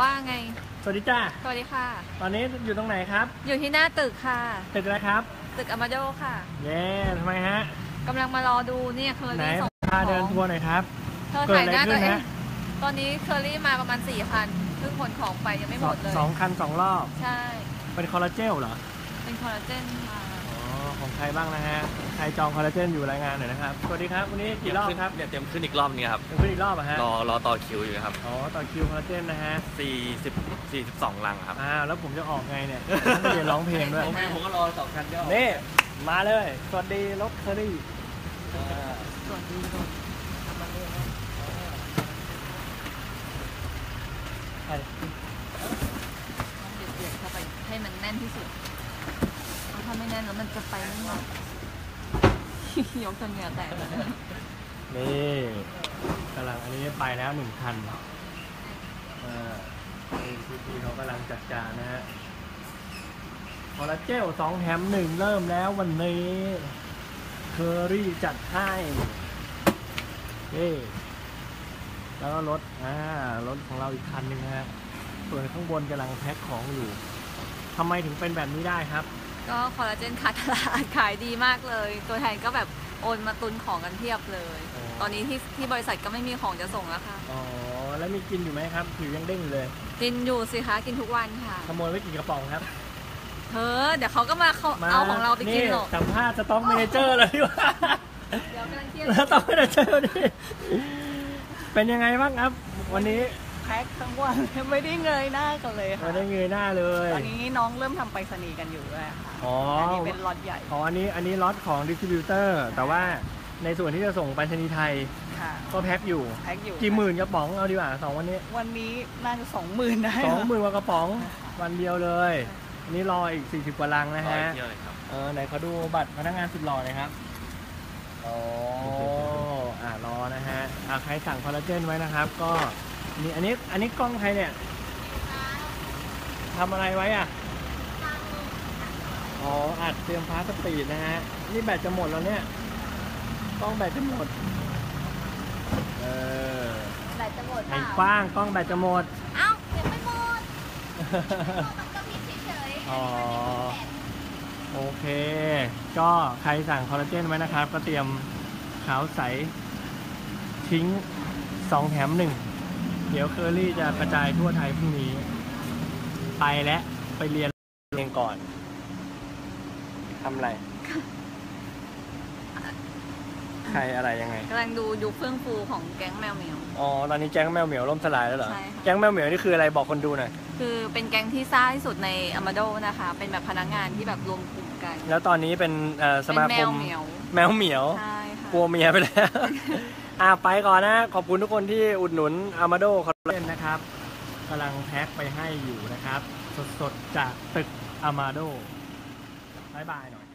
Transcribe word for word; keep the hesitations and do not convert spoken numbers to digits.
ว่าไงสวัสดีจ้าสวัสดีค่ะตอนนี้อยู่ตรงไหนครับอยู่ที่หน้าตึกค่ะตึกอะไรครับตึกอามาโดค่ะเย้ทำไมฮะกำลังมารอดูเนี่ยเคอรี่สองพาเดินทัวร์หน่อยครับเธอถ่ายหน้าตัวเองตอนนี้เคอรี่มาประมาณสี่คันเพิ่งขนของไปยังไม่หมดเลยสองคันสองรอบใช่เป็นคอลลาเจลเหรอเป็นคอลลาเจนมาของใครบ้างนะฮะใครจองคอลลาเจนอยู่รายงานหน่อยนะครับสวัสดีครับวันนี้กี่รอบครับเนี่ยเตรียมขึ้นอีกรอบนึงครับเตรียมขึ้นอีกรอบอะฮะรอรอต่อคิวอยู่ครับอ๋อต่อคิวคอลลาเจนนะฮะสี่สิบสี่สิบสองลังครับอ้าวแล้วผมจะออกไงเนี่ยเรียนร้องเพลงด้วยผมผมก็รอสองคันเดียวนี่มาเลยสวัสดีรถเคอรี่สวัสดีครับเบียดเข้าไปให้มันแน่นที่สุดถ้าไม่แน่นแล้วมันจะไปไม่หมดยกจนเหงื่อแตกนี่กำลังอันนี้ไปแล้วหนึ่งคันอ่าพี่เขากำลังจัดจานนะฮะคอลลาเจลสองแถมหนึ่งเริ่มแล้ววันนี้เคอรี่จัดให้นี่แล้วก็รถอ่ารถของเราอีกคันหนึ่งฮะส่วนข้างบนกำลังแพ็คของอยู่ทำไมถึงเป็นแบบนี้ได้ครับก็คอลลาเจนขาดตลาดขายดีมากเลยตัวแทนก็แบบโอนมาตุนของกันเทียบเลยตอนนี้ที่ที่บริษัทก็ไม่มีของจะส่งแล้วค่ะอ๋อแล้วมีกินอยู่ไหมครับผิวยังเด้งเลยกินอยู่สิคะกินทุกวันค่ะขโมยไว้กี่กระป๋องครับเธอเดี๋ยวเขาก็มาเอาของเราไปกินหรอกสัมภาษณ์จะต้องเมเจอร์เลยว่าเดี๋ยวกำลังเที่ยวแล้วต้องเมเจอร์ดิเป็นยังไงบ้างครับวันนี้แพ็คทั้งวันไม่ได้เงยหน้ากันเลยค่ะไม่ได้เงยหน้าเลยตอนนี้น้องเริ่มทำไปรษณีย์กันอยู่ด้วยค่ะอ๋ออันนี้เป็นล็อตใหญ่อ๋ออันนี้อันนี้ล็อตของดิสทริบิวเตอร์แต่ว่าในส่วนที่จะส่งไปรษณีย์ไทยก็แพ็คอยู่แพ็คอยู่กี่หมื่นกระป๋องเอาดีกว่าสองวันนี้วันนี้น่าจะสองหมื่นได้สองหมื่นกระป๋องวันเดียวเลยนี่รออีกสี่สิบกว่าลังนะฮะเออไหนเขาดูบัตรพนักงานสุดหล่อเลยครับอ๋ออ่ารอนะฮะเอาใครสั่งคอลลาเจนไว้นะครับก็นี่อันนี้อันนี้กล้องใครเนี่ยทำอะไรไว้อ่ะอ๋ออัดเตรียมพาสปีดนะฮะนี่แบตจะหมดแล้วเนี่ยกล้องแบตจะหมดเออแบตจะหมดไอ้กว้างกล้องแบตจะหมดเอ้าเดี๋ยวไม่หมดมันก็มีเฉยๆอ๋อโอเคก็ใครสั่งคอลลาเจนไว้นะครับก็เตรียมขาวใสทิ้งสองแถมหนึ่งเดี๋ยวเคอรี่จะกระจายทั่วไทยพรุ่งนี้ไปและไปเรียนเองก่อนทำอะไรใครอะไรยังไงกำลังดูยุคเฟื่องฟูของแก๊งแมวเหมียวอ๋อตอนนี้แก๊งแมวเหมียวล่มสลายแล้วเหรอแก๊งแมวเหมียวนี่คืออะไรบอกคนดูหน่อยคือเป็นแก๊งที่ซ่าที่สุดในอามาโดนะคะเป็นแบบพนักงานที่แบบรวมกลุ่มกันแล้วตอนนี้เป็นสมาคมแมวเหมียวกลัวเมียไปแล้วอ่าไปก่อนนะขอบคุณทุกคนที่อุดหนุนอามาโดคอลลาเจนนะครับกำลังแพ็คไปให้อยู่นะครับสดๆจากตึกอามาโดบายบายหน่อย